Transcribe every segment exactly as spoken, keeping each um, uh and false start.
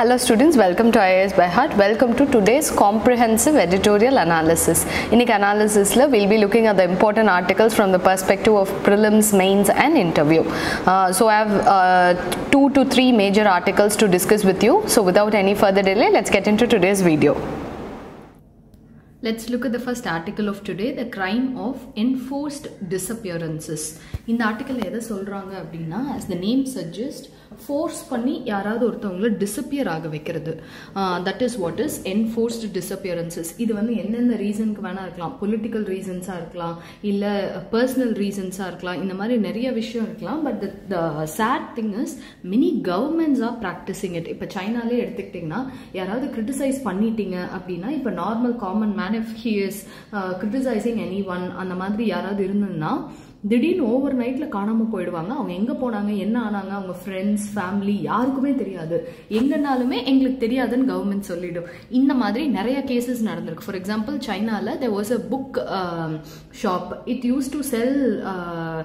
Hello students, welcome to I A S by Heart. Welcome to today's comprehensive editorial analysis. In this analysis, we will be looking at the important articles from the perspective of prelims, mains and interview. Uh, so I have uh, two to three major articles to discuss with you. So without any further delay, let's get into today's video. Let's look at the first article of today, the crime of enforced disappearances. In the article, as the name suggests, force பண்ணி யாராவது ஒருத்தவங்களை disappear ஆக வைக்கிறது. That is what is enforced disappearances. இது வந்து என்னென்ன ரீசனுக்கு வேணா இருக்கலாம், பொலிட்டிக்கல் ரீசன்ஸா இருக்கலாம், இல்ல பர்சனல் ரீசன்ஸா இருக்கலாம், இந்த மாதிரி நிறைய விஷயம் இருக்கலாம். But the sad thing is many governments are practicing it. இப்போ சைனாலே எடுத்துக்கிட்டீங்கன்னா யாராவது கிரிட்டிசைஸ் பண்ணிட்டீங்க அப்படின்னா இப்போ normal common man if he is criticizing anyone அந்த மாதிரி யாராவது இருந்ததுன்னா திடீர்னு ஓவர் நைட்ல காணாம போயிடுவாங்க. அவங்க எங்க போனாங்க, என்ன ஆனாங்க, அவங்க ஃப்ரெண்ட்ஸ் ஃபேமிலி யாருக்குமே தெரியாது. எங்கனாலுமே எங்களுக்கு தெரியாதுன்னு கவர்மெண்ட் சொல்லிடும். இந்த மாதிரி நிறைய கேசஸ் நடந்திருக்கு. ஃபார் எக்ஸாம்பிள் சைனால there was a book uh, shop. It used to sell uh,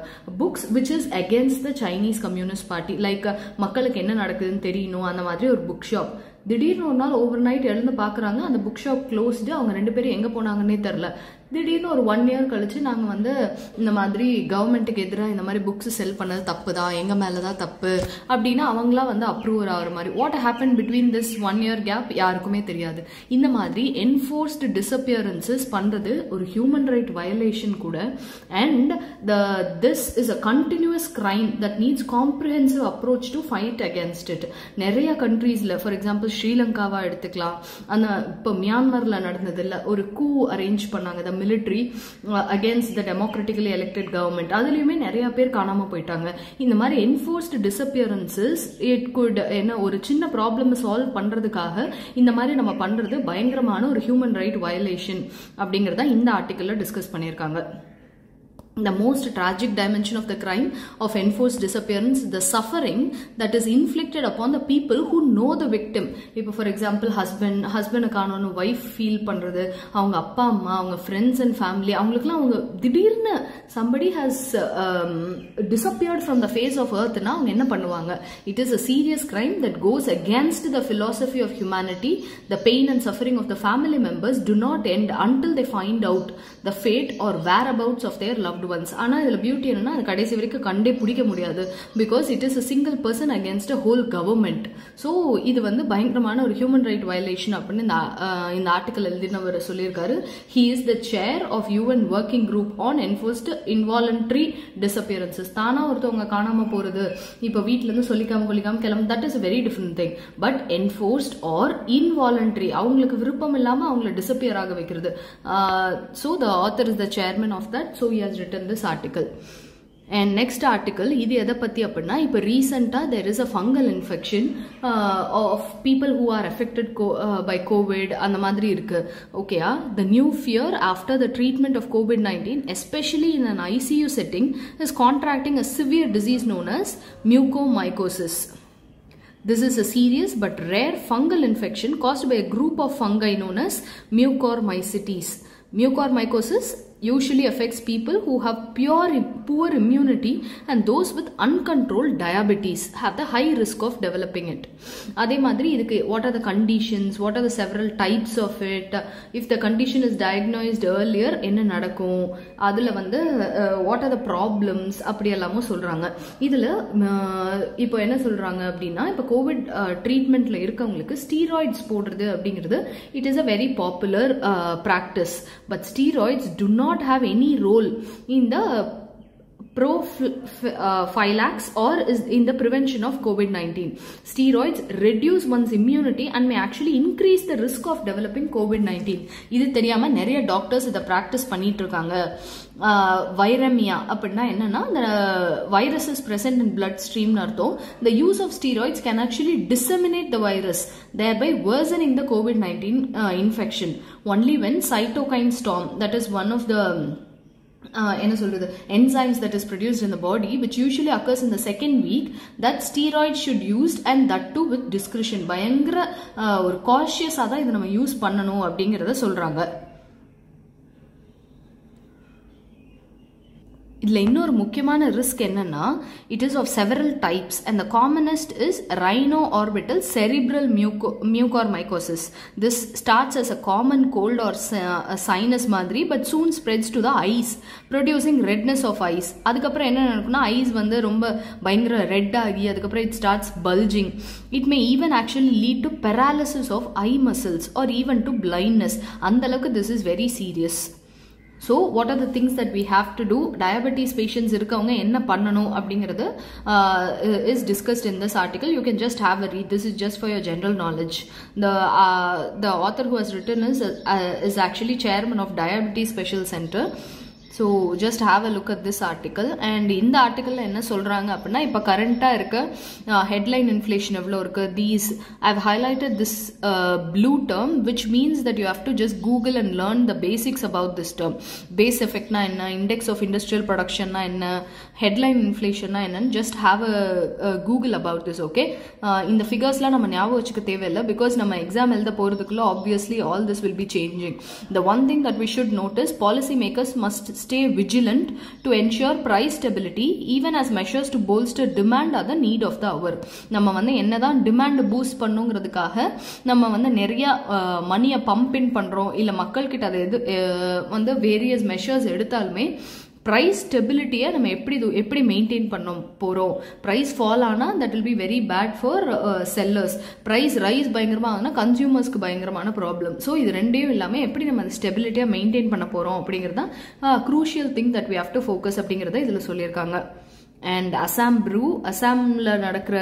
books which is against the Chinese Communist Party. Like மக்களுக்கு என்ன நடக்குதுன்னு தெரியணும் அந்த மாதிரி ஒரு புக் ஷாப். திடீர்னு ஒரு நாள் ஓவர் நைட் எழுந்து பார்க்குறாங்க, அந்த புக் ஷாப் க்ளோஸ்டு. அவங்க ரெண்டு பேரும் எங்கே போனாங்கன்னே தெரில. திடீர்னு ஒரு ஒன் இயர் கழிச்சு நாங்கள் வந்து இந்த மாதிரி கவர்மெண்ட்டுக்கு எதிராக இந்த மாதிரி புக்ஸ் செல் பண்ணது தப்பு தான், எங்கள் மேலே தான் தப்பு அப்படின்னா அவங்களாம் வந்து அப்ரூவர் ஆகிற மாதிரி. What happen between this one year gap யாருக்குமே தெரியாது. இந்த மாதிரி என்ஃபோர்ஸ்டு டிஸப்பியரன்சஸ் பண்ணுறது ஒரு ஹியூமன் ரைட் வயலேஷன் கூட. And the this is a continuous crime that needs comprehensive approach to fight against it. நிறைய கண்ட்ரீஸில் ஃபார் எக்ஸாம்பிள் ஸ்ரீலங்காவா எடுத்துக்கலாம். அந்த இப்போ மியான்மர்ல நடந்தது இல்ல, ஒரு கூ அரேஞ்ச் பண்ணாங்க the military against the democratically elected government. அதுலயுமே நிறைய பேர் காணாம போயிட்டாங்க. இந்த மாதிரி என்ஃபோர்ஸ்டு டிஸப்பியரன்சஸ் இட் குட் என்ன ஒரு சின்ன ப்ராப்ளம் சால்வ் பண்றதுக்காக இந்த மாதிரி நம்ம பண்றது பயங்கரமான ஒரு ஹியூமன் ரைட் வயலேஷன் அப்படிங்கறத இந்த ஆர்டிக்கல்ல டிஸ்கஸ் பண்ணியிருக்காங்க. The most tragic dimension of the crime of enforced disappearance, the suffering that is inflicted upon the people who know the victim. If, for example, husband, husband kanon, wife feel பண்றது, அவங்க அப்பா அம்மா, அவங்க friends and family, அவங்களுக்குலாம் அவங்க திடீர்னு somebody has um, disappeared from the face of earth னா அவங்க என்ன பண்ணுவாங்க? It is a serious crime that goes against the philosophy of humanity. The pain and suffering of the family members do not end until they find out the fate or whereabouts of their loved ones. ஆனா இதுல beauty என்னன்னா அது கடைசி வரைக்கும் கண்டே பிடிக்க முடியாது. Because it is a single person against a whole government. So இது வந்து பயங்கரமான ஒரு ஹியூமன் ரைட் வயலேஷன் அப்படின்னு இந்த ஆர்டிக்கல் எழுதினவர் சொல்லியிருக்காரு. He is the chair of UN working group on enforced involuntary disappearances. தானா ஒருத்தவங்க காணாம போறது, இப்ப வீட்டுல இருந்து சொல்லிக்காம கொள்ளிக்காம கிளம்ப, that is very different thing. But enforced or involuntary அவங்களுக்கு விருப்பம் இல்லாம அவங்களை டிஸப்பியர் ஆக வைக்கிறது. So the author is the chairman of that. So he has written in this article. And next article, இது எதை பத்தி அப்படின்னா, இப்போ ரீசெண்டாக there is a fungal infection uh, of people who are affected co uh, by COVID அந்த மாதிரி இருக்கு. ஓகேயா, the new fear after the treatment of COVID nineteen, especially in an I C U setting, is contracting a severe disease known as mucormycosis. This is a serious but rare fungal infection caused by a group of fungi known as mucormycosis. Mucormycosis usually affects people who have pure, poor immunity, and those with uncontrolled diabetes have the high risk of developing it. Adhe madri idukku what are the conditions, what are the several types of it, if the condition is diagnosed earlier enna nadakum, adula vanda what are the problems appadi ellamo solranga. Idula ipo enna solranga appadina, ipo covid treatment la irukavungalukku steroids podrudhu abingiradhu it is a very popular uh, practice, but steroids do not have any role in the prophylaxis or is in the prevention of COVID nineteen. Steroids reduce one's immunity and may actually increase the risk of developing COVID nineteen. இது தெரியாம நிறைய doctors இதை practice பண்ணிட்டு இருக்காங்க. வைரமியா அப்படின்னா என்னன்னா virus is present in blood stream ன்னு அர்த்தம். The use of steroids can actually disseminate the virus, thereby worsening the COVID nineteen uh, infection. Only when cytokine storm, that is one of the என்ன சொல்றது enzymes that is produced in the body which usually occurs in the second week, that steroids should used and that too with discretion. பயங்கர ஒரு காஷியஸா தான் இதை நம்ம use பண்ணணும் அப்படிங்கறத சொல்றாங்க. இதில் இன்னொரு முக்கியமான ரிஸ்க் என்னன்னா, it is of several types and the commonest is rhino orbital cerebral mucormycosis. This starts as a common cold or sinus மாதிரி but soon spreads to the eyes, producing redness of eyes. அதுக்கப்புறம் என்ன நடக்கும்னா, eyes வந்து ரொம்ப பயங்கர red ஆகி அதுக்கப்புறம் it starts bulging. It may even actually lead to paralysis of eye muscles or even to blindness. அந்த அளவுக்கு this is very serious. So what are the things that we have to do? Diabetes patients irukavanga enna pannanum abingiradhu is discussed in this article. You can just have a read. This is just for your general knowledge. The uh, the author who has written is uh, is actually chairman of Diabetes Special Center. So just have a look at this article. And in the article enna solranga appadina ipa current ah irukka headline inflation evlo irukku. These I have highlighted this uh, blue term, which means that you have to just Google and learn the basics about this term. Base effect na enna, index of industrial production na enna, headline inflation na enna, just have a, a Google about this. Okay, uh, in the figures la nama nyavu vechukka thevai illa, because nama exam elda poradhukla obviously all this will be changing. The one thing that we should notice, policy makers must stay vigilant to ensure price stability even as measures to bolster demand are the need of the hour. நம்ம வந்து என்னதான் demand boost பண்ணுங்கிறதுக்காக நம்ம வந்து நிறைய மணியை pump இன் பண்றோம் இல்ல மக்கள் கிட்ட அது வந்து வேரியஸ் மெஷர்ஸ் எடுத்தாலுமே price stability நம்ம எப்படி எப்படி மெயின்டைன் பண்ண போறோம். price fall ஆனா that will be very bad for uh, sellers. price rise பயங்கரமா ஆனா consumers க்கு பயங்கரமான problem. so இது ரெண்டையும் இல்லாம எப்படி நம்ம ஸ்டெபிலிட்டியா மெயின்டைன் பண்ண போறோம் அப்படிங்கறது தான் crucial thing that we have to focus அப்படிங்கறதை இதுல சொல்லிருக்காங்க. and Assam brew Assamல நடக்கிற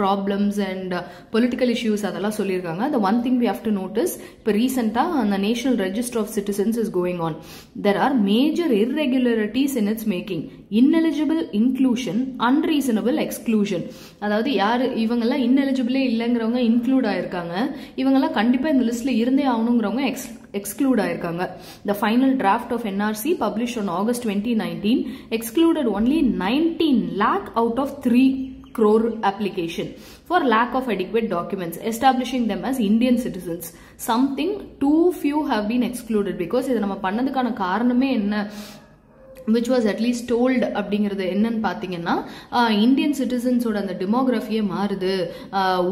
problems and political issues அதெல்லாம் சொல்லிருக்காங்க. the one thing we have to notice, இப்ப recently the National Register of Citizens is going on. there are major irregularities in its making: ineligible inclusion, unreasonable exclusion. அதாவது யார் இவங்கெல்லாம் ineligible இல்லங்கறவங்க include ஆயிருக்காங்க, இவங்கெல்லாம் கண்டிப்பா இந்த லிஸ்ட்ல இருந்தே ஆவணும்ங்கறவங்க exclude ஆயிருக்காங்க. the final draft of N R C published on August twenty nineteen excluded only nineteen lakh out of three crore application for lack of adequate documents, establishing them as Indian citizens. something too few have been excluded, because இத நம்ம பண்ணதுக்கான காரணமே என்ன, which was at least told அப்படிங்கிறது என்னன்னு பார்த்தீங்கன்னா, Indian சிட்டிசன்ஸோட அந்த டெமோகிராஃபியே மாறுது,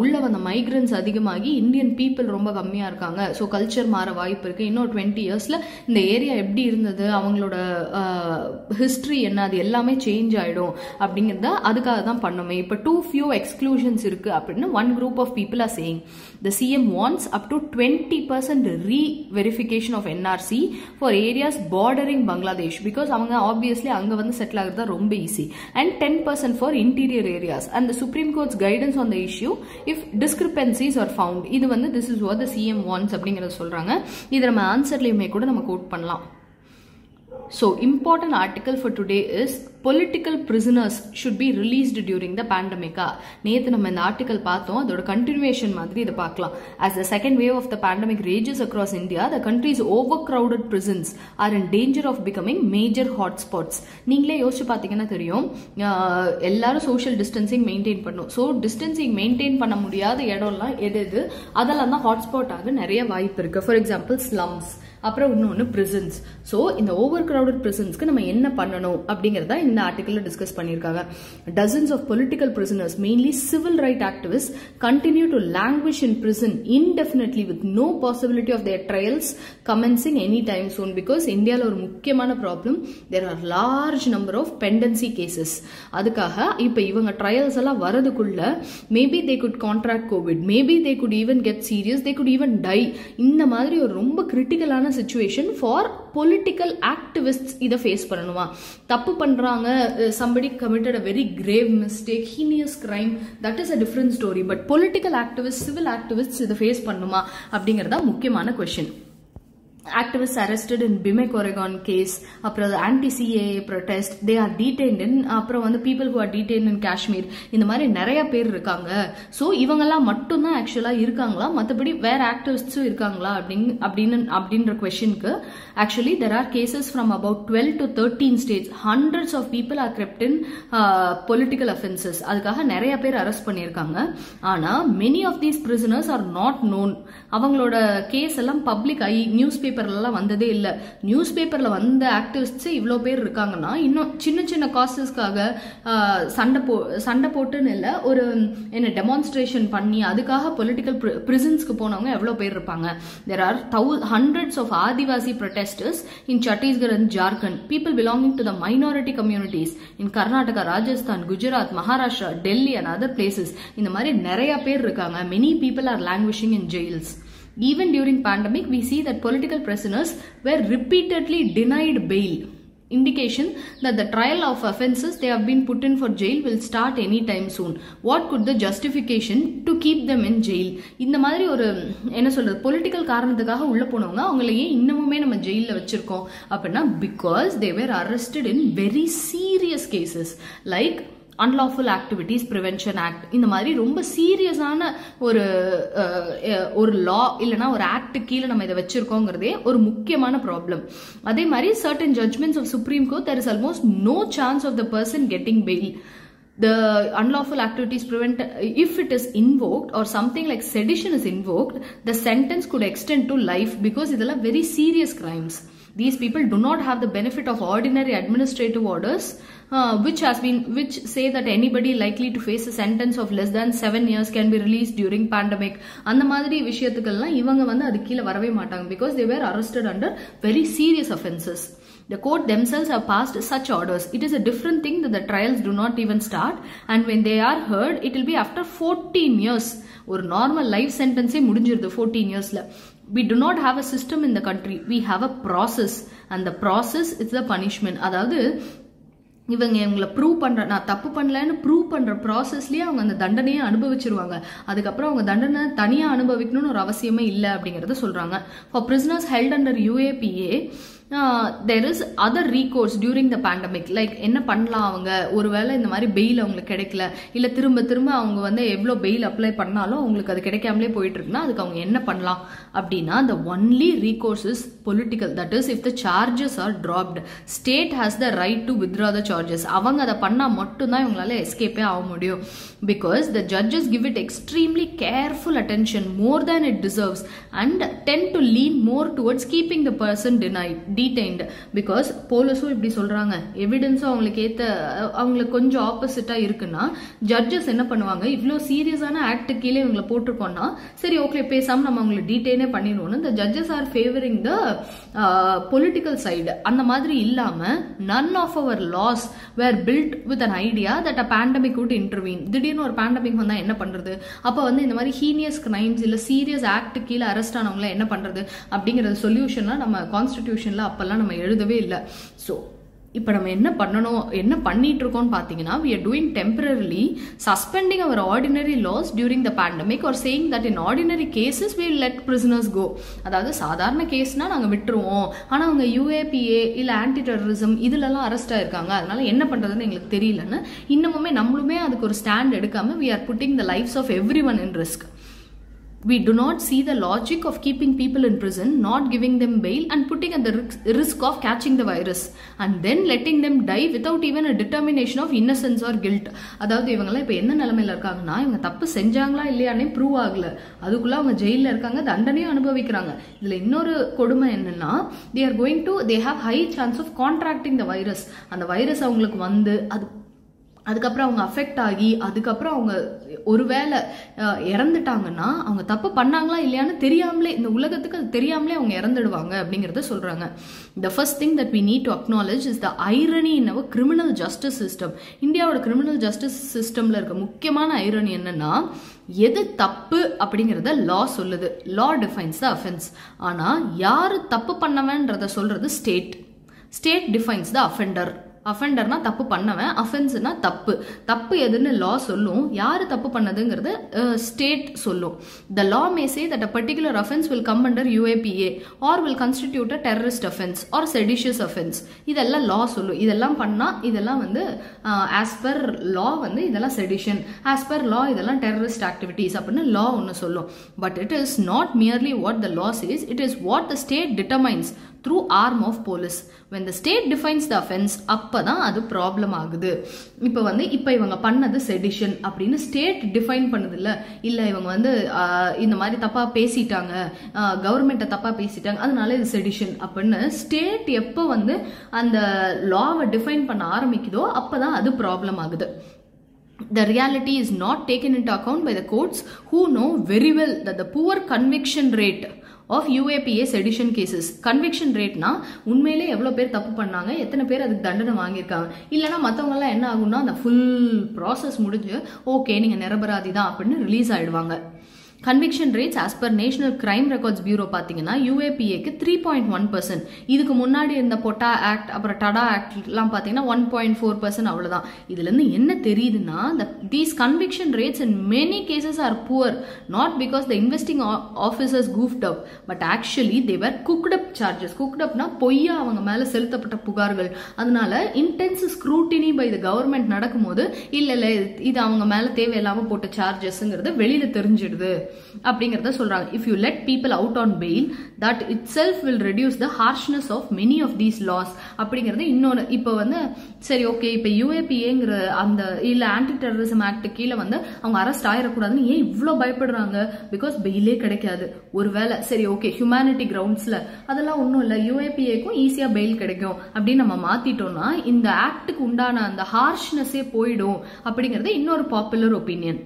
உள்ள வந்த மைக்ரன்ட்ஸ் அதிகமாகி இந்தியன் பீப்புள் ரொம்ப கம்மியாக இருக்காங்க. ஸோ கல்ச்சர் மாற வாய்ப்பு இருக்குது. இன்னும் டுவெண்ட்டி இயர்ஸில் இந்த ஏரியா எப்படி இருந்தது, அவங்களோட ஹிஸ்ட்ரி என்ன, அது எல்லாமே சேஞ்ச் ஆகிடும் அப்படிங்கிறத அதுக்காக தான் பண்ணோமே. இப்போ டூ ஃபியூ எக்ஸ்க்ளூஷன்ஸ் இருக்குது அப்படின்னு one group of people are saying. The CM wants up to twenty percent reverification of NRC for areas bordering Bangladesh, because அவங்க obviously அங்க வந்து செட்டில் ஆகுறது ரொம்ப easy. and ten percent for interior areas and the Supreme Court's guidance on the issue if discrepancies are found. இது வந்து this is what the C M wants அப்படிங்கறது சொல்றாங்க. இது நம்ம ஆன்சர்லயுமே கூட நம்ம கோட் பண்ணலாம். so important article for today is political prisoners should be released during the pandemic. நேத்து நம்ம இந்த ஆர்டிகல் பார்த்தோம், அதோட கண்டினியூவேஷன் மாதிரி இத பார்க்கலாம். as the second wave of the pandemic rages across India, the country's overcrowded prisons are in danger of becoming major hotspots. நீங்களே யோசிச்சு பாத்தீங்கன்னா தெரியும், எல்லாரும் social distancing maintain பண்ணனும். so distancing maintain பண்ண முடியாத இடம்லாம் எது, அதெல்லாம் தான் ஹாட்ஸ்பாட் ஆக நிறைய வாய்ப்பு இருக்கு. for example slums, அப்புறம் இன்னொன்னு prisons. so இந்த overcrowded prisonsக்கு நம்ம என்ன பண்ணணும் அப்படிங்கறத இந்த ஆர்டிகல்ல டிஸ்கஸ் பண்ணிருக்காங்க. dozens of political prisoners, mainly civil right activists, continue to languish in prison indefinitely with no possibility of their trials commencing anytime soon, because இந்தியால ஒரு முக்கியமான problem, there are large number of pendency cases. அதுக்காக இப்ப இவங்க trials எல்லாம் வரதுக்குள்ள maybe they could contract covid, maybe they could even get serious, they could even die. இந்த மாதிரி ஒரு ரொம்ப கிரிட்டிக்கலான situation for political activists இத ஃபேஸ் பண்ணனுமா. தப்பு பண்ற Uh, somebody committed a very grave mistake, heinous crime, that is a different story, but political activists, civil activists இத face பண்ணுமா அப்படிங்கறதா முக்கியமான question. activists arrested in Bimek, Oregon case, apra the anti-C A A protest, they are detained in, apra vandu people who are detained in Kashmir, indha mari nariya per irukanga. so ivangala mattum dhaan actually irukangala, mathapadi where activists irukangala abdin abdin abdinra question ku actually there are cases from about twelve to thirteen states. hundreds of people are crept in uh, political offenses, adukaga nariya per arrest pannirukanga. ana many of these prisoners are not known, avangaloda case ellam public eye newspaper பேப்பர்லலாம் வந்ததே இல்ல. News பேப்பர்ல வந்த ஆக்டிவிஸ்ட்ஸ் இவ்ளோ பேர் இருக்காங்கன்னா இன்னும் சின்ன சின்ன காசஸ்க்காக சண்டை போ சண்டை போட்டுன்னு இல்லை, ஒரு என்ன டெமான்ஸ்ட்ரேஷன் பண்ணி அதுக்காக பொலிட்டிக்கல் பிரிசன்ஸ்க்கு போனவங்க எவ்வளோ பேர் இருப்பாங்க. There are hundreds of Adivasi protesters in Chhattisgarh and Jharkhand, people belonging to the minority communities in Karnataka, Rajasthan, Gujarat, Maharashtra, Delhi and other places. இந்த மாதிரி நிறைய பேர் இருக்காங்க. Many people are languishing in jails. Even during pandemic we see that political prisoners were repeatedly denied bail, indication that the trial of offenses they have been put in for jail will start any time soon. What could the justification to keep them in jail? இந்த மாதிரி ஒரு என்ன சொல்றது, political காரணத்துக்காக உள்ள போனவங்க அவங்களே இன்னமுமே நம்ம ஜெயில்ல வச்சிருக்கோம் அப்படினா because they were arrested in very serious cases like Unlawful Activities Prevention Act. இந்த மாதிரி ரொம்ப சீரியஸான ஒரு ஒரு லா இல்லைன்னா ஒரு ஆக்ட் கீழே நம்ம இதை வச்சிருக்கோங்கிறதே ஒரு முக்கியமான ப்ராப்ளம். அதே மாதிரி certain judgments of Supreme Court, there is almost no chance of the person getting bail. The Unlawful Activities Prevent, if it is invoked or something like sedition is invoked, the sentence could extend to life because these are very serious crimes. These people do not have the benefit of ordinary administrative orders, uh, which has been which say that anybody likely to face a sentence of less than seven years can be released during pandemic. And madri vishayathukalla ivanga vandu adukila varave maatanga because they were arrested under very serious offenses. The court themselves have passed such orders. It is a different thing that the trials do not even start, and when they are heard, it will be after fourteen years. Or normal life sentence mudinjirudhu fourteen years la. We do not have a system in the country. We have a process, and the process is the punishment. அதாவது இவங்க இவங்களை prove பண்ணுற நான் தப்பு பண்ணலன்னு prove பண்ணுற ப்ராசஸ்லேயே அவங்க அந்த தண்டனையை அனுபவிச்சிருவாங்க. அதுக்கப்புறம் அவங்க தண்டனை தனியாக அனுபவிக்கணும்னு ஒரு அவசியமே இல்லை அப்படிங்கிறத சொல்கிறாங்க. For prisoners held under UAPA there is other recourse during the pandemic. Like என்ன பண்ணலாம், அவங்க ஒருவேளை இந்த மாதிரி பெயில் அவங்களுக்கு கிடைக்கல இல்லை திரும்ப திரும்ப அவங்க வந்து எவ்வளோ பெயில் அப்ளை பண்ணாலும் அவங்களுக்கு அது கிடைக்காமலே போயிட்டு இருக்குன்னா அதுக்கு அவங்க என்ன பண்ணலாம் அப்படின்னா the only recourse is political. That is if the charges are dropped, state has the right to withdraw the charges. அவங்க அதை பண்ணால் மட்டும்தான் இவங்களால எஸ்கேப்பே ஆக முடியும். Because the judges give it extremely careful attention more than it deserves and tend to lean more towards keeping the person denied detained because போலீஸும் இப்படி சொல்றாங்க. எவிடன்ஸும் அவங்களுக்கு ஏத்த அவங்களுக்கு கொஞ்சம் ஆப்போசிட்டா இருக்குன்னா ஜட்ஜஸ் என்ன பண்ணுவாங்க, இவ்வளோ சீரியஸான ஆக்ட் கீழே இவங்களை போட்டிருக்கோம்னா சரி ஓகே பேசாம நம்ம அவங்களை டீடைனே பண்ணிடுவோம்னு இந்த judges are favouring the political side. அந்த மாதிரி இல்லாம none of our laws were built with an idea that a pandemic would intervene. திடீர்னு ஒரு பேண்டமிக் வந்தா என்ன பண்றது, அப்ப வந்து இந்த மாதிரி ஹீனியஸ் கிரைம்ஸ் இல்ல சீரியஸ் ஆக்ட் கீழே அரெஸ்ட் ஆனவங்களை என்ன பண்றது அப்படிங்கறது சொல்யூஷன்லாம் நம்ம கான்ஸ்டிடியூஷன்ல அப்பெல்லாம் நம்ம எழுதவே இல்லை. ஸோ இப்போ நம்ம என்ன பண்ணணும் என்ன பண்ணிட்டு இருக்கோம்னு பார்த்தீங்கன்னா we are doing temporarily suspending our ordinary laws during the pandemic or saying that in ordinary cases we will let prisoners go. அதாவது சாதாரண கேஸ்னா நாங்கள் விட்டுருவோம், ஆனால் அவங்க யூஏபிஏ இல்லை ஆன்டி டெரரிசம் இதுலலாம் அரெஸ்ட் ஆயிருக்காங்க அதனால என்ன பண்ணுறதுன்னு எங்களுக்கு தெரியலன்னு இன்னமுமே நம்மளுமே அதுக்கு ஒரு ஸ்டாண்ட் எடுக்காமல் we are putting the lives of everyone in risk. We do not see the logic of keeping people in prison, not giving them bail and putting at the risk of catching the virus and then letting them die without even a determination of innocence or guilt. அதாவது இவங்கலாம் இப்போ என்ன நிலைமையில இருக்காங்கன்னா இவங்க தப்பு செஞ்சாங்களா இல்லையானே prove ஆகல, அதுக்குள்ள அவங்க ஜெயிலில் இருக்காங்க, தண்டனையும் அனுபவிக்கிறாங்க. இதில் இன்னொரு கொடுமை என்னன்னா they are going to they have high chance of contracting the virus. அந்த வைரஸ் அவங்களுக்கு வந்து அது அதுக்கப்புறம் அவங்க அஃபெக்ட் ஆகி அதுக்கப்புறம் அவங்க ஒருவேளை இறந்துட்டாங்கன்னா அவங்க தப்பு பண்ணாங்களா இல்லையான்னு தெரியாமலே இந்த உலகத்துக்கு அது தெரியாமலே அவங்க இறந்துடுவாங்க அப்படிங்கிறத சொல்கிறாங்க. The first thing that we need to acknowledge is the irony in our criminal justice system. இந்தியாவோட criminal justice systemல இருக்க முக்கியமான ஐரணி என்னன்னா எது தப்பு அப்படிங்கிறத லா சொல்லுது, லா டிஃபைன்ஸ் த அஃபென்ஸ். ஆனால் யார் தப்பு பண்ணவன்றத சொல்கிறது state, state defines the offender. அஃபெண்டர்னா தப்பு பண்ணவன், அஃபென்ஸ்னா தப்பு. தப்பு எதுன்னு லா சொல்லும், யாரு தப்பு பண்ணதுங்கிறது ஸ்டேட் சொல்லும். The law may say that a particular offence will come under UAPA or will constitute a terrorist offence or seditious offence. இதெல்லாம் லா சொல்லும், இதெல்லாம் பண்ணால் இதெல்லாம் வந்து ஆஸ் பர் லா வந்து இதெல்லாம் செடிஷன், ஆஸ் பர் லா இதெல்லாம் டெரரிஸ்ட் ஆக்டிவிட்டிஸ் அப்படின்னு லா ஒன்று சொல்லும். But it is not merely what the law says, it is what the state determines through arm of police. When the state defines the offense, appadan adu problem agudhu. Ipo vandu ipo ivanga pannadhu sedition appadina state define pannadilla illa ivanga vandu indha mari thappa pesitanga government thappa pesitanga adanalai idu sedition appadina state eppo vandu and law va define panna aarambikkudo appadan adu problem agudhu. The reality is not taken into account by the courts, who know very well that the poor conviction rate of U A P A sedition cases, conviction rate na unmeile evlo per thappu pannanga, ethana per aduk dandana vaangirukanga, illana mathavanga la enna aguna the full process mudinju okay neenga nirabaradi da appadinu release aiduvanga. Conviction rates as per National Crime Records Bureau pathingana U A P A ku three point one percent, idukku munnadi irundha POTA Act apra TADA Act la pathingana one point four percent avladha. Idhula irundhu enna theriyudna these conviction rates in many cases are poor, not because the investigating officers goofed up, but actually they were cooked up charges. Cooked up na poiya avanga mela seluthappatta pugargal, adanal intense scrutiny by the government nadakkumbodhu illa illa idu avanga mela theve illama potta charges ngiradhu velila therinjidudhu. If you let people out on bail, that itself will reduce the harshness of many of these laws. அப்படிங்கிறது இன்னொரு இப்போ வந்து சரி okay இப்போ யூஏபிஏங்கிற அந்த இல்லை anti terrorism act கீழே வந்து அவங்க அரெஸ்ட் ஆயிடக்கூடாதுன்னு ஏன் இவ்வளோ பயப்படுறாங்க? பிகாஸ் பெயிலே கிடைக்காது. ஒருவேளை சரி ஓகே ஹியூமனிட்டி கிரவுண்ட்ஸில் அதெல்லாம் ஒன்றும் இல்லை, யூஏபிஏக்கும் ஈஸியாக பெயில் கிடைக்கும் அப்படின்னு நம்ம மாற்றிட்டோம்னா இந்த ஆக்டுக்கு உண்டான அந்த ஹார்ஷ்னஸே போயிடும் அப்படிங்கிறது இன்னொரு popular opinion.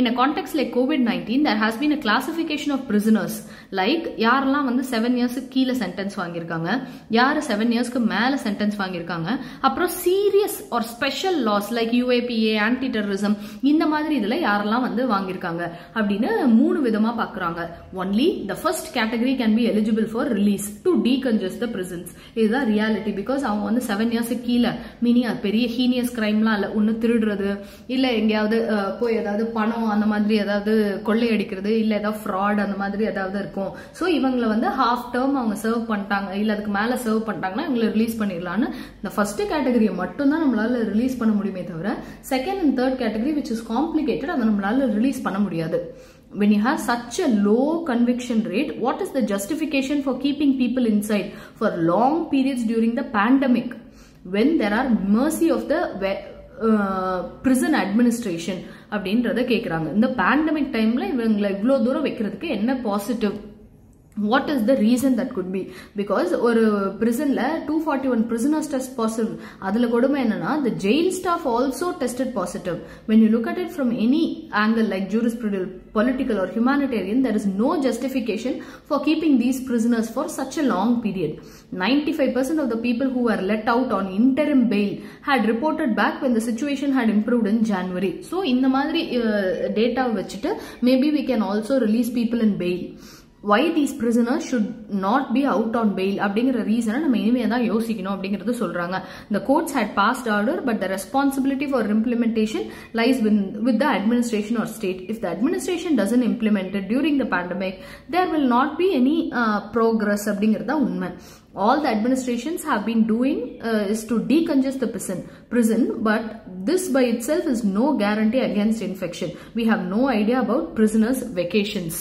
In a context like COVID nineteen, there has been a classification of prisoners. Like, யாரெல்லாம் வந்து seven years கீழே sentence வாங்கியிருக்காங்க, யார் seven yearsக்கு மேலே sentence வாங்கியிருக்காங்க, அப்புறம் serious or special laws like U A P A, anti-terrorism, இந்த மாதிரி இதில் யாரெல்லாம் வந்து வாங்கியிருக்காங்க அப்படின்னு மூணு விதமாக பார்க்குறாங்க. Only the first category can be eligible for release to decongest the prisons. இதுதான் reality. Because அவங்க வந்து seven years கீழே மீனி அது பெரிய heinous crimeலாம் இல்லை, ஒன்று திருடுறது இல்லை எங்கேயாவது போய் ஏதாவது பணம் அந்த மாதிரி ஏதாவது கொள்ளையடிக்கிறது இல்ல ஏதாவது ஃப்ராட் அந்த மாதிரி ஏதாவது இருக்கும். சோ இவங்களை வந்து ஹாஃப் டேர்ம் அவங்க சர்வ் பண்ணிட்டாங்க இல்ல அதுக்கு மேல சர்வ் பண்ணிட்டாங்கன்னா இவங்களை ரிலீஸ் பண்ணிடலாம்னு இந்த ஃபர்ஸ்ட் கேட்டகரியை மட்டும் தான் நம்மளால ரிலீஸ் பண்ண முடியுமே தவிர second and third category which is complicated அதை நம்மளால ரிலீஸ் பண்ண முடியாது. When you have such a low conviction rate, what is the justification for keeping people inside for long periods during the pandemic when there are mercy of the prison administration அப்படின்றத கேட்குறாங்க. இந்த pandemic டைம்ல இவங்களை இவ்வளோ தூரம் வைக்கிறதுக்கு என்ன positive? What is the reason that could be? Because ஒரு prisonல two forty-one prisoners test positive. அதுல கொடுமை என்னன்னா the jail staff also tested positive. When you look at it from any angle like jurisprudential, political or humanitarian, there is no justification for keeping these prisoners for such a long period. ninety-five percent of the people who were let out on interim bail had reported back when the situation had improved in January. So இந்த மாதிரி data வச்சிட்டு maybe we can also release people in bail. Why these prisoners should not be out on bail அப்படிங்கிற ரீசனை நம்ம இனிமே தான் யோசிக்கணும் அப்படிங்கிறது சொல்றாங்க. The courts had passed order, but the responsibility for implementation lies with, with the administration or state. If the administration doesn't implement it during the pandemic, there will not be any uh, progress அப்படிங்கிறது தான் உண்மை. All the administrations have been doing uh, is to decongest the prison, prison, but this by itself is no guarantee against infection. We have no idea about prisoners' vacations.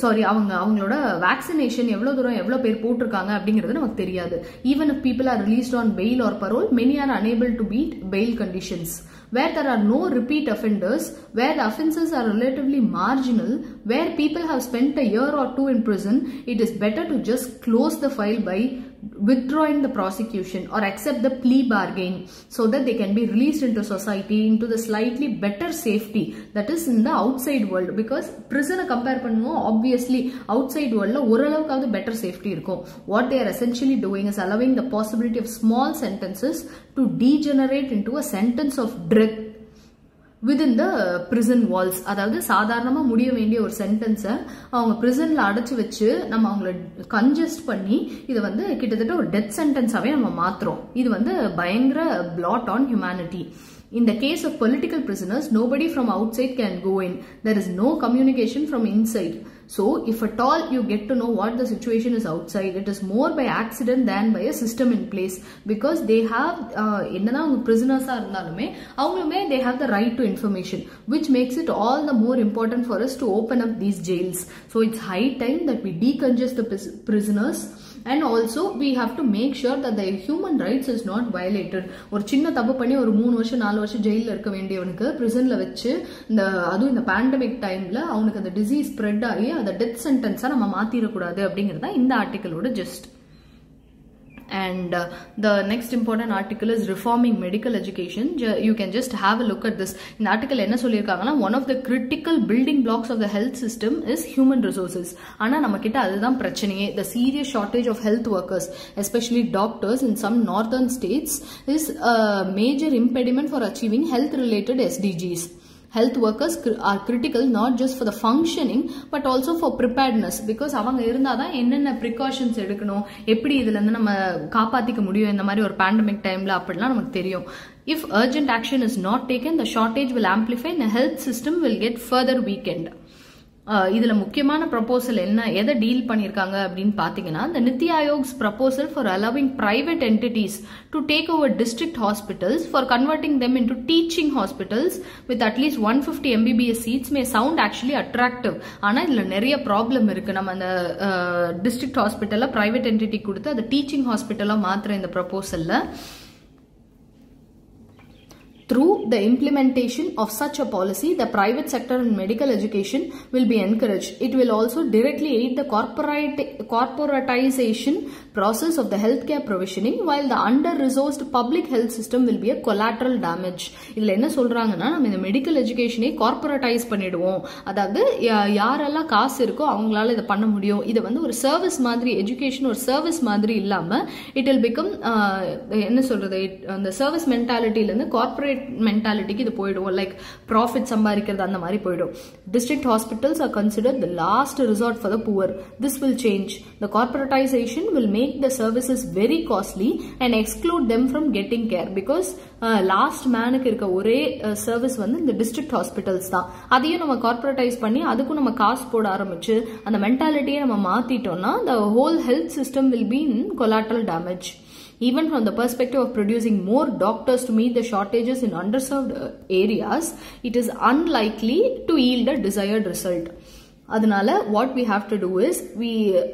Sorry அவங்க அவங்களோட vaccination எவ்வளோ தூரம் எவ்வளோ பேர் போட்டிருக்காங்க அப்படிங்கிறது நமக்கு தெரியாது. Even if people are released on bail or parole, many are unable to beat bail conditions. Where there are no repeat offenders, where the offences are relatively marginal, where people have spent a year or two in prison, it is better to just close the file by withdrawing the prosecution or accept the plea bargain so that they can be released into society, into the slightly better safety that is in the outside world. Because prison compare பண்ணுமோ obviously outside world la oralavukavathu better safety irukum. What they are essentially doing is allowing the possibility of small sentences to degenerate into a sentence of death within the prison walls. அதாவது சாதாரணமாக முடிய வேண்டிய ஒரு சென்டென்ஸை அவங்க பிரிசனில் அடைச்சி வச்சு நம்ம அவங்கள கன்ஜஸ்ட் பண்ணி இதை வந்து கிட்டத்தட்ட ஒரு டெத் சென்டென்ஸாகவே நம்ம மாற்றுறோம். இது வந்து பயங்கர blot on humanity. In the case of political prisoners, nobody from outside can go in. There is no communication from inside. So, if at all you get to know what the situation is outside, it is more by accident than by a system in place. Because they have, uh, enna prisoners are nalume, avangalume they have the right to information, which makes it all the more important for us to open up these jails. So, it's high time that we decongest the prisoners And also we have to make sure that the human rights is not violated. Or chinna thabu panni or three varsha four varsha jail la irka vendiyavanukku prison la vechi the adu in the pandemic time la avanukku the disease spread aagi the death sentence ah nama maatira kudadu abingiradha indha article oda gist. And uh, the next important article is reforming medical education. You can just have a look at this. In the article enna sollirukanga, one of the critical building blocks of the health system is human resources. Ana namakitta adudhaan prachaniye. The serious shortage of health workers, especially doctors in some northern states, is a major impediment for achieving health related S D Gs. Health workers are critical not just for the functioning but also for preparedness, because avanga irundha da enna precautions edukano eppadi idhula irundha nama kaapaathika mudiyum indha mari or pandemic time la appadla namakku theriyum. If urgent action is not taken, the shortage will amplify and the health system will get further weakened. Idhula mukkiyamaana proposal enna edha deal panniranga appdin pathina, the Niti Ayog's proposal for allowing private entities to take over district hospitals for converting them into teaching hospitals with at least one hundred fifty M B B S seats may sound actually attractive. Ana idhula neriya problem irukku. Nama and district hospital la private entity kudutha the teaching hospital la mathra indha proposal la. Through the implementation of such a policy, the private sector in medical education will be encouraged. It will also directly aid the corporate corporatization process of the healthcare provisioning, while the under-resourced public health system will be a collateral damage. இதுல என்ன சொல்றாங்கன்னா, நம்ம இந்த medical educationஐ corporatize பண்ணிடுவோம். அதாவது யாரெல்லாம் காசு இருக்கோ அவங்களால இதை பண்ண முடியும். இது வந்து ஒரு சர்வீஸ் மாதிரி, எஜுகேஷன் ஒரு சர்வீஸ் மாதிரி இல்லாம இட் வில் பிகம் என்ன சொல்றது, அந்த சர்வீஸ் மென்டாலிட்டில இருந்து கார்ப்பரேட் மென்டாலிட்டிக்கு இது போயிடும். லைக் ப்ராஃபிட் சம்பாதிக்கிறது அந்த மாதிரி போயிடும். District hospitals are considered the last resort for the poor. This will change. The corporatization will make the services very costly and exclude them from getting care, because uh, last man ku irka ore service vandu in the district hospitals da adiye nama corporatize panni adukku nama cost pod aarambichu and the mentality nama maatitona, the whole health system will be in collateral damage. Even from the perspective of producing more doctors to meet the shortages in underserved areas, it is unlikely to yield a desired result. Adanala what we have to do is we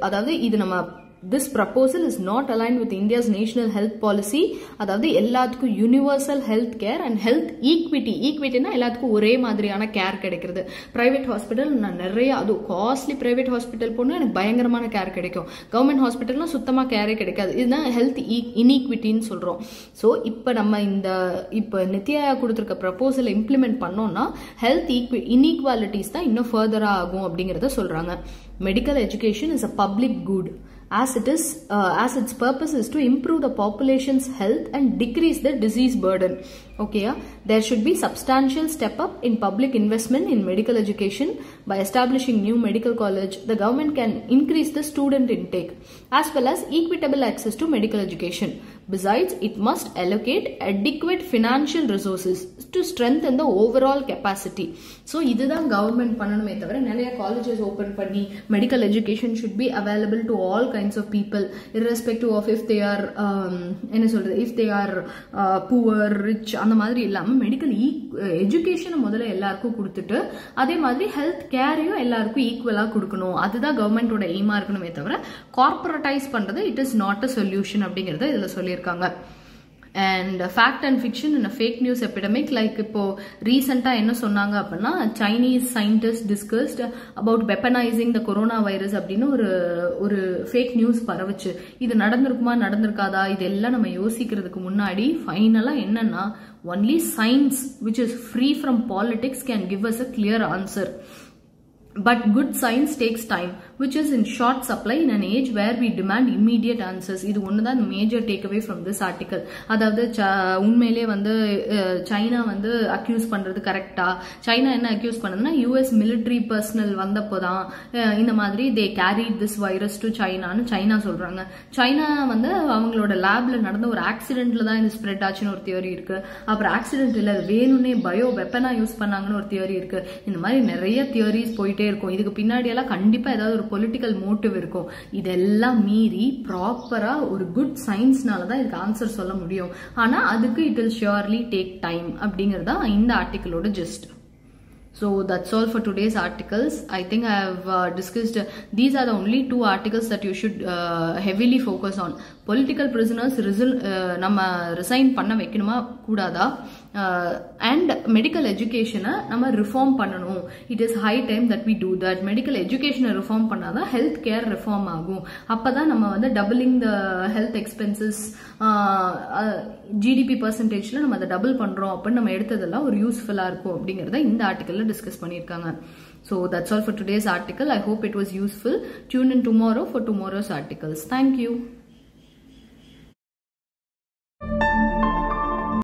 adavadhu idu nama this proposal is not aligned with India's national health policy. அதாவது எல்லாத்துக்கும் universal health care and health equity. ஈக்விட்டினா எல்லாத்துக்கும் ஒரே மாதிரியான care கிடைக்கிறது. Private hospital நான் நிறைய அது costly private hospital போனால் எனக்கு பயங்கரமான கேர் கிடைக்கும். கவர்மெண்ட் ஹாஸ்பிட்டல்னா சுத்தமாக கேரே கிடைக்காது. இதுதான் ஹெல்த் இன்இக்விட்டின்னு சொல்கிறோம். ஸோ இப்போ நம்ம இந்த இப்போ நித்தி ஆயோக் கொடுத்துருக்க ப்ரப்போசலை இம்ப்ளிமெண்ட் பண்ணோம்னா ஹெல்த் ஈக்வி இன்இக்வாலிட்டிஸ் தான் இன்னும் ஃபர்தராக ஆகும் அப்படிங்கிறத சொல்கிறாங்க. Medical education is a public good. As it is, uh, as its purpose is to improve the population's health and decrease the disease burden. Okay, yeah? There should be substantial step up in public investment in medical education by establishing new medical college. The government can increase the student intake as well as equitable access to medical education. Besides, it must allocate adequate financial resources to strengthen the overall capacity. So idha government pannanume thavara nalaya colleges open panni medical education should be available to all kinds of people, irrespective of if they are um, enna solradhu if they are uh, poor, rich andha madri illama medical e education modala ellarku kudutittu adhe madri health care yum ellarku equal ah kudukanum. Adha government oda aim ah irkanume thavara corporatize pandradhu it is not a solution abingiradha idhula solli. And uh, fact and fiction in a fake news epidemic, like ipo recent ah enna sonnanga appadina Chinese scientists discussed about weaponizing the coronavirus appadina or or fake news paravichu. Idu nadandirukuma nadandirukada idella nama yosikiradhukku munnadi finally enna na only science which is free from politics can give us a clear answer. But good science takes time, which is in short supply in an age where we demand immediate answers. Idu one da major takeaway from this article. Adavadhu unmele vandu China vandu accuse pandrathu correct ah, China enna accuse pannadna U S military personnel vandapodhaan indha madri they carried this virus to China nu China solranga. China vandu avangaloda lab la nadandha or accident la da indha spread aachinu or theory irukku. Apra accident illa venune bio weapon ah use pannanganu or theory irukku. Indha mari neriya theories poite இருக்கும். இதுக்கு பின்னாடி எல்லாம் கண்டிப்பா ஏதாவது ஒரு political motive இருக்கும். இதெல்லாம் மீறி ப்ராப்பரா ஒரு குட் சயின்ஸ்னால தான் இதுக்கு ஆன்சர் சொல்ல முடியும். ஆனா அதுக்கு it will surely take time அப்படிங்கறதா இந்த ஆர்டிக்கிளோட just. So that's all for today's articles. I think I have uh, discussed, uh, these are the only two articles that you should uh, heavily focus on. Political prisoners uh, resign panna vekinuma kudada. Uh, and medical education nama reform pannanum. It is high time that we do that. Medical education reform pannada health care reform agum. Appada nama vanda doubling the health expenses uh, uh, G D P percentage la nama double pandrom appo nama edutadella or useful ah irukum abingiradha indha article la discuss pannirukanga. So that's all for today's article. I hope it was useful. Tune in tomorrow for tomorrow's articles. Thank you.